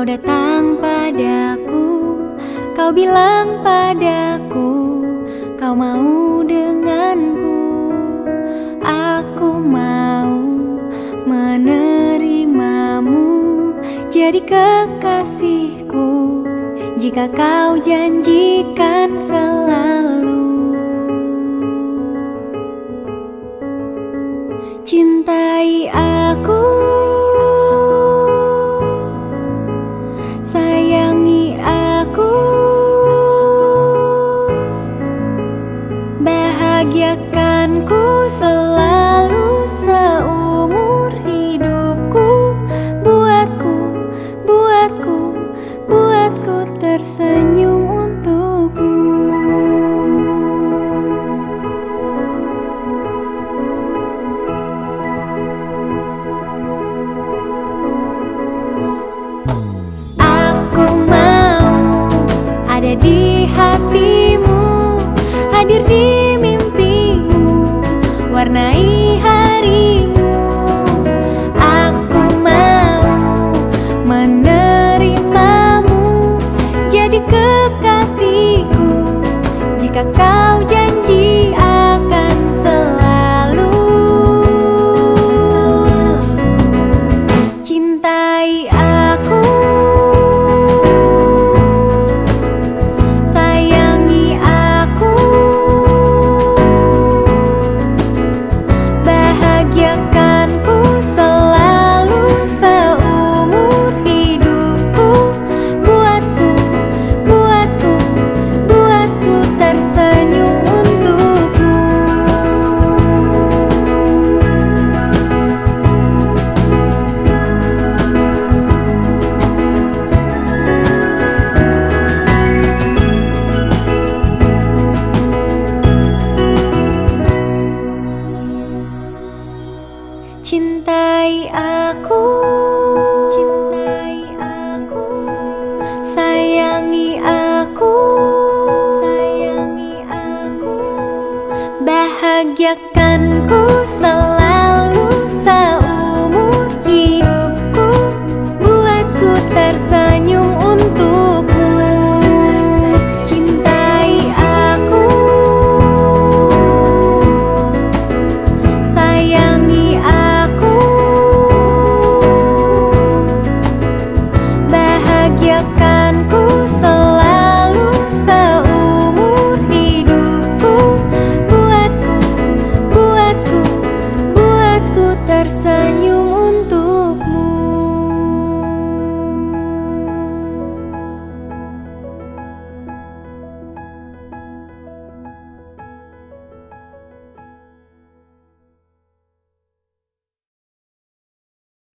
Kau datang padaku, Kau bilang padaku, Kau mau denganku. Aku mau menerimamu jadi kekasihku, jika Kau janjikan selalu. Cintai aku, sayangi aku, bahagiakan ku selalu seumur hidupku. Buatku, buatku, buatku tersenyum untukmu. Di hatimu, hadir di mimpimu, warnai harimu. Aku mau menerimamu jadi kekasihku, jika Kau janji akan selalu. Cintai aku, cintai aku, cintai aku, sayangi aku, sayangi aku, bahagiakan ku selalu.